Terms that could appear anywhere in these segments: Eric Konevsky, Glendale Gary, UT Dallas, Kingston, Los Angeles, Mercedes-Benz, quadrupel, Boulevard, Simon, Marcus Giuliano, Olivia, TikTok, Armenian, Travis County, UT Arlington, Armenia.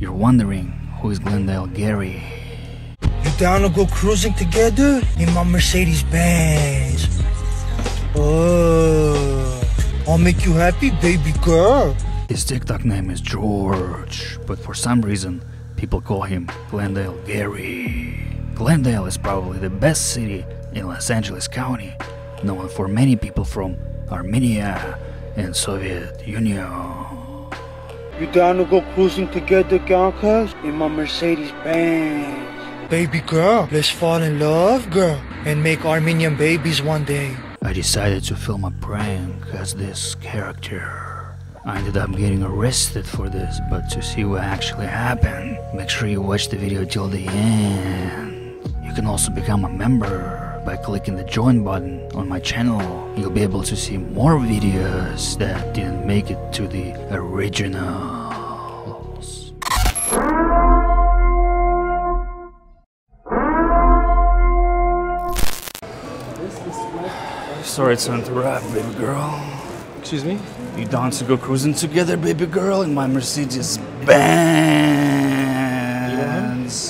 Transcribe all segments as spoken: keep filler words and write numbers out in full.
You're wondering who is Glendale Gary. You down to go cruising together in my Mercedes-Benz? Oh, I'll make you happy, baby girl. His TikTok name is George, but for some reason people call him Glendale Gary. Glendale is probably the best city in Los Angeles County, known for many people from Armenia and Soviet Union. You down to go cruising together, Gonkas? In my Mercedes-Benz. Baby girl, let's fall in love, girl, and make Armenian babies one day. I decided to film a prank as this character. I ended up getting arrested for this, but to see what actually happened, make sure you watch the video till the end. You can also become a member by clicking the join button on my channel. You'll be able to see more videos that didn't make it to the originals. Sorry to interrupt, baby girl. Excuse me? You down to go cruising together, baby girl, in my Mercedes-Benz?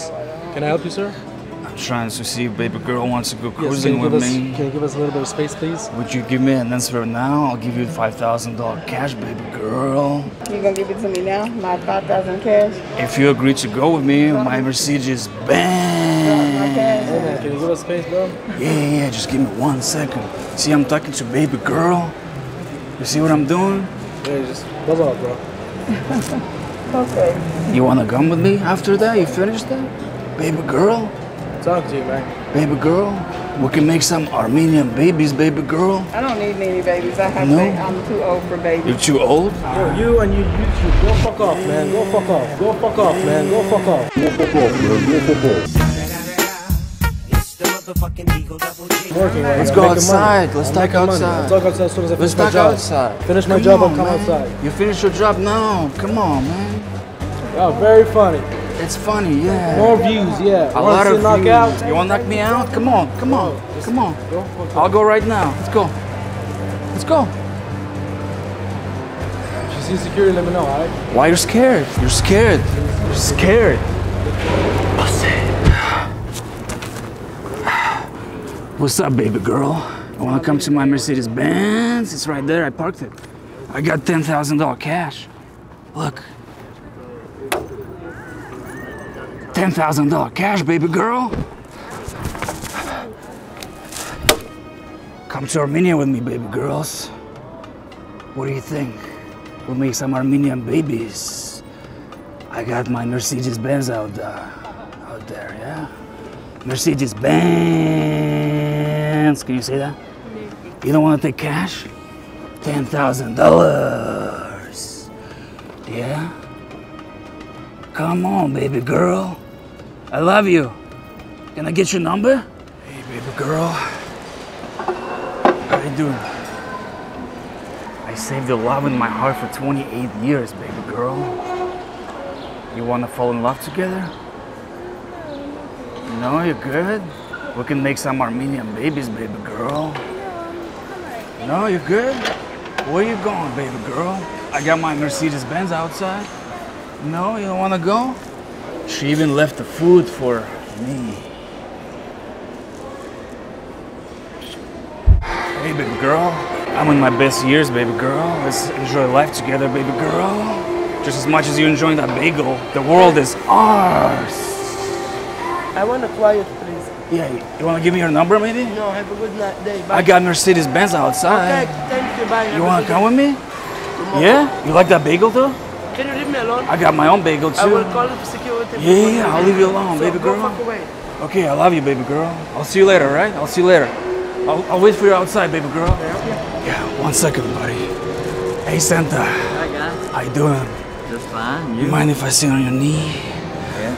Yeah. Can I help you, sir? Trying to see if baby girl wants to go cruising yes, with us, me. Can you give us a little bit of space, please? Would you give me an answer now? I'll give you five thousand dollars cash, baby girl. You gonna give it to me now? My five thousand dollars cash? If you agree to go with me, my Mercedes, bang! My cash. Hey man, can you give us space, bro? Yeah, yeah, just give me one second. See, I'm talking to baby girl. You see what I'm doing? Yeah, just buzz off, bro. Okay. You wanna come with me after that? You finish that? Baby girl? Talk to you, man. Baby girl, we can make some Armenian babies, baby girl. I don't need any babies. I have no? to, I'm too old for babies. You're too old? Yo, you and you, you two, go fuck off, man. Go fuck off. Go fuck off, man. Go fuck off. Go fuck off, man. Go fuck off. Working right Let's now. go Make outside. Let's talk outside. Let's talk outside as soon as I finish Let's my job. Outside. Finish my come job, on, I'll come man. outside. You finish your job now. Come on, man. Yo, very funny. It's funny, yeah. More views, yeah. A lot of views. You wanna knock me out? Come on, come on, come on. I'll go right now. Let's go. Let's go. If you see security, let me know, alright? Why you're scared? You're scared. You're scared. What's up, baby girl? I wanna come to my Mercedes-Benz. It's right there. I parked it. I got ten thousand dollars cash. Look. ten thousand dollars cash, baby girl. Come to Armenia with me, baby girls. What do you think? We'll make some Armenian babies. I got my Mercedes-Benz out, uh, out there, yeah? Mercedes-Benz. Can you say that? You don't want to take cash? ten thousand dollars. Yeah? Come on, baby girl. I love you. Can I get your number? Hey, baby girl. How you doing? I saved the love in my heart for twenty-eight years, baby girl. You wanna fall in love together? No, you're good? We can make some Armenian babies, baby girl. No, you're good? Where you going, baby girl? I got my Mercedes-Benz outside. No, you don't wanna go? She even left the food for me. Hey, baby girl. I'm in my best years, baby girl. Let's enjoy life together, baby girl. Just as much as you're enjoying that bagel, the world is ours. I wanna fly it, please. Yeah, you wanna give me your number, maybe? No, have a good night, day. Bye. I got Mercedes-Benz outside. Okay, thank you, bye. You wanna come with me? Tomorrow. Yeah? You like that bagel, though? Can you leave me alone? I got my own bagel too. I will call security. Yeah, yeah, I'll leave you alone, so baby girl. Go fuck away. Okay, I love you, baby girl. I'll see you later, right? I'll see you later. I'll, I'll wait for you outside, baby girl. Yeah. Yeah, one second, buddy. Hey, Santa. Hi, guys. How you doing? Just fine. You mind if I sit on your knee? Yeah.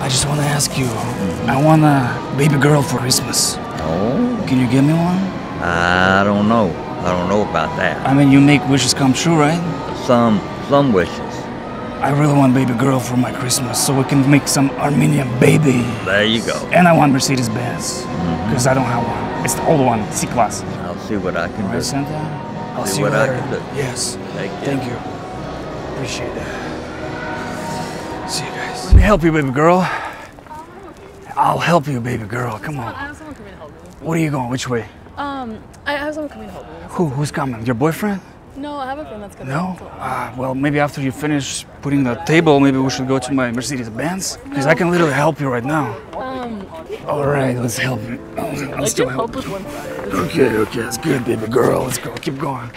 I just want to ask you. Mm-hmm. I want a baby girl for Christmas. Oh. Can you get me one? I don't know. I don't know about that. I mean, you make wishes come true, right? Some, some wishes. I really want baby girl for my Christmas so we can make some Armenian baby. There you go. And I want Mercedes-Benz because mm-hmm. I don't have one. It's the old one, C-Class. I'll see what I can right, do. Santa? I'll see, see what, what I can do. Yes. Thank you. Thank you. Appreciate it. See you guys. Yes. Let me help you, baby girl. I'll help you, baby girl. Come on. I have someone coming to help me. What are you going? Which way? Um, I have someone coming to help me. Who? Who's coming? Your boyfriend? No, I have a friend that's coming. No? Uh, well, maybe after you finish putting the table, maybe we should go to my Mercedes-Benz. Because I can literally help you right now. Um. All right, let's help you. I'll still help you. Okay, okay, that's good, baby girl. Let's go. Keep going.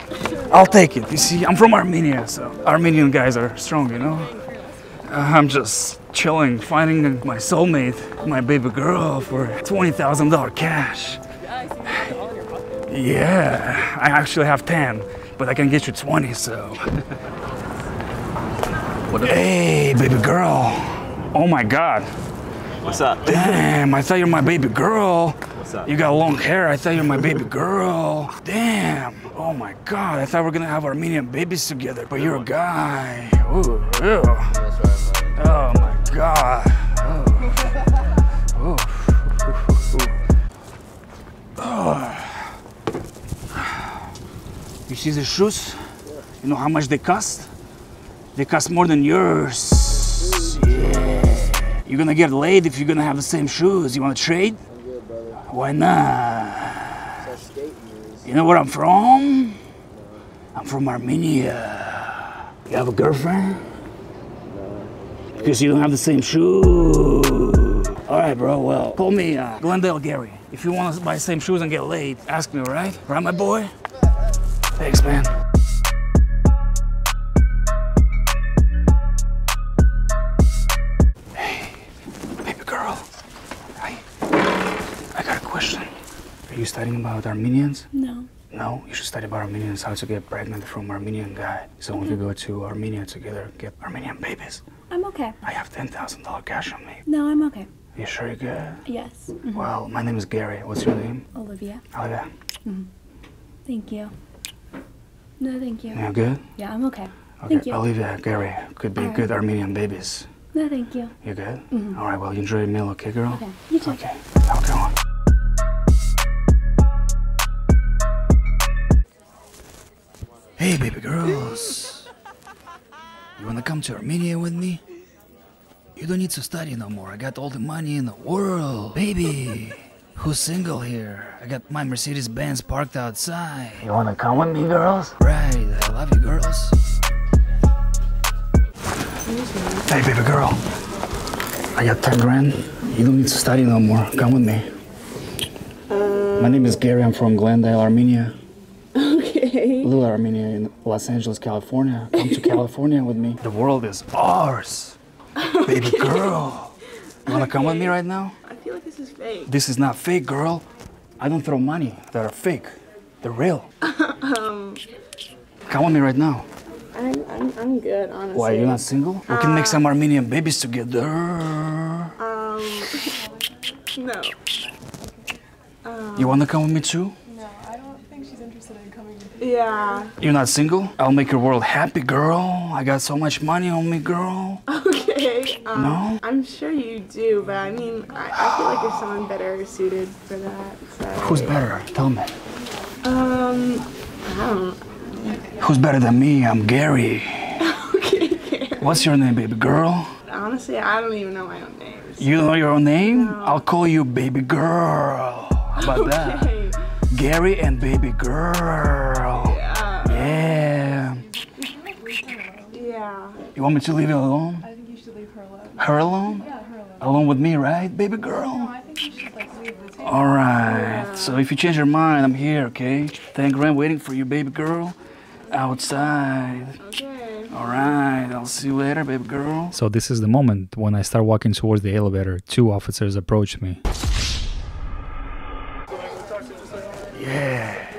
I'll take it. You see, I'm from Armenia, so Armenian guys are strong, you know? I'm just chilling, finding my soulmate, my baby girl, for twenty thousand dollars cash. Yeah, I actually have ten, but I can get you twenty, so. Hey, baby girl. Oh my God. What's up? Damn, I thought you were my baby girl. What's up? You got long hair, I thought you were my baby girl. Damn, oh my God, I thought we were gonna have Armenian babies together, but you're a guy. Ooh, ew. Oh my God. Oh. Oh. Oh. You see the shoes? You know how much they cost? They cost more than yours. Yeah. You're gonna get laid if you're gonna have the same shoes. You wanna trade? I'm good, brother. Why not? You know where I'm from? I'm from Armenia. You have a girlfriend? Because you don't have the same shoe. All right, bro, well, call me uh, Glendale Gary. If you want to buy the same shoes and get laid, ask me, all right? Right, my boy? Thanks, man. Hey, baby girl. Hi. I got a question. Are you studying about Armenians? No. No, you should study about Armenians, how to get pregnant from Armenian guy. So mm-hmm. When we go to Armenia together, get Armenian babies. I'm okay. I have ten thousand dollars cash on me. No, I'm okay. You sure you're good? Yes. Mm-hmm. Well, my name is Gary. What's your name? Olivia. Olivia. Mm-hmm. Thank you. No, thank you. You're good? Yeah, I'm okay. Okay, thank you. Olivia, Gary, could be right. Good Armenian babies. No, thank you. You're good? Mm-hmm. All right, well, you enjoy your meal, okay, girl? Okay, you too. Okay, I'll go on. Hey, baby girls, you wanna come to Armenia with me? You don't need to study no more, I got all the money in the world. Baby, who's single here? I got my Mercedes-Benz parked outside. You wanna come with me, girls? Right, I love you, girls. Hey, baby girl, I got ten grand. You don't need to study no more, come with me. Um... My name is Gary, I'm from Glendale, Armenia. Little Armenia in Los Angeles, California. Come to California with me. The world is ours. Okay. Baby girl. You wanna okay. come with me right now? I feel like this is fake. This is not fake, girl. I don't throw money that are fake. They're real. um, come with me right now. I'm, I'm, I'm good, honestly. Why, you're not single? Uh, we can make some Armenian babies together. Um, no. Um, you wanna come with me too? Yeah. You're not single? I'll make your world happy, girl. I got so much money on me, girl. Okay. Um, no? I'm sure you do, but I mean, I, I feel like there's someone better suited for that. So. Who's better? Tell me. Um, I don't know. Who's better than me? I'm Gary. Okay, Gary. What's your name, baby girl? Honestly, I don't even know my own name. So. You don't know your own name? No. I'll call you baby girl. How about okay. that? Gary and baby girl. Yeah. Yeah. Yeah. You want me to leave you alone? I think you should leave her alone. Her alone? Yeah, her alone. Alone with me, right, baby girl? No, I think you should like leave the table. All right. Yeah. So if you change your mind, I'm here, okay? Ten grand waiting for you, baby girl. Outside. Okay. All right. I'll see you later, baby girl. So this is the moment when I start walking towards the elevator. Two officers approach me. Yeah,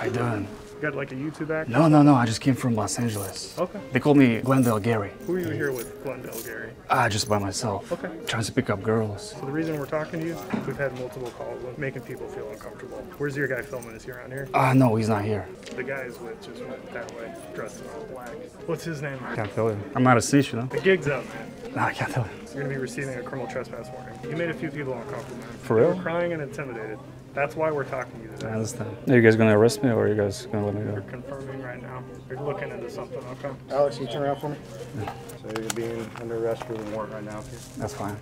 I done. You got like a YouTube act? No, no, no, I just came from Los Angeles. Okay. They called me Glendale Gary. Who are you here with, Glendale Gary? Ah, just by myself. Okay. Trying to pick up girls. So the reason we're talking to you, we've had multiple calls making people feel uncomfortable. Where's your guy filming? Is he around here? Ah, uh, no, he's not here. The guy is with just went that way, dressed in all black. What's his name? I can't tell him. I'm out of seat, you know? The gig's up, man. No, I can't tell him. You're gonna be receiving a criminal trespass warning. You made a few people uncomfortable. For real? They were crying and intimidated. That's why we're talking to you today. I understand. Are you guys going to arrest me, or are you guys going to let me go? We're confirming right now. We're looking into something, okay? Alex, you turn around for me? Yeah. So you're being under arrest for the warrant right now? Okay? That's fine.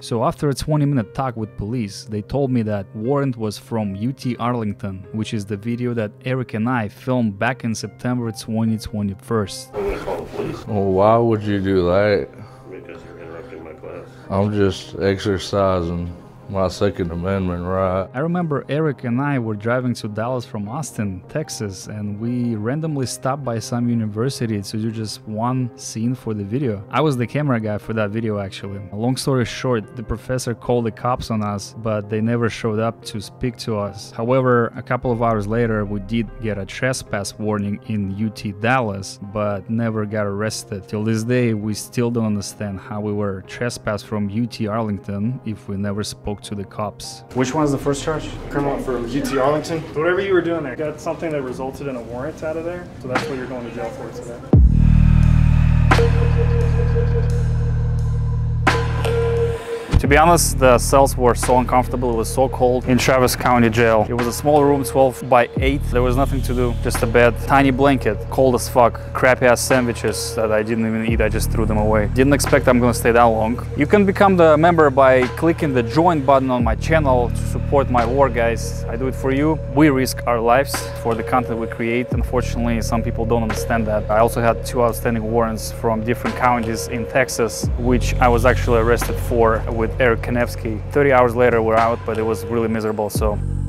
So after a twenty minute talk with police, they told me that warrant was from U T Arlington, which is the video that Eric and I filmed back in September twenty twenty-one. I'm going to call the police. Well, why would you do that? Because you're interrupting my class. I'm just exercising my Second Amendment right. I remember Eric and I were driving to Dallas from Austin, Texas, and we randomly stopped by some university to do just one scene for the video. I was the camera guy for that video, actually. Long story short, the professor called the cops on us, but they never showed up to speak to us. However, a couple of hours later, we did get a trespass warning in U T Dallas, but never got arrested. Till this day, we still don't understand how we were trespassed from U T Arlington if we never spoke to the cops. Which one's the first charge? Criminal from U T Arlington. So whatever you were doing there, got something that resulted in a warrant out of there, so that's what you're going to jail for today. To be honest, the cells were so uncomfortable, it was so cold in Travis County jail. It was a small room, twelve by eight. There was nothing to do, just a bed, tiny blanket, cold as fuck, crappy ass sandwiches that I didn't even eat, I just threw them away. Didn't expect I'm gonna stay that long. You can become the member by clicking the join button on my channel to support my war, guys. I do it for you. We risk our lives for the content we create. Unfortunately, some people don't understand that. I also had two outstanding warrants from different counties in Texas, which I was actually arrested for with Eric Konevsky. thirty hours later, we're out, but it was really miserable, so.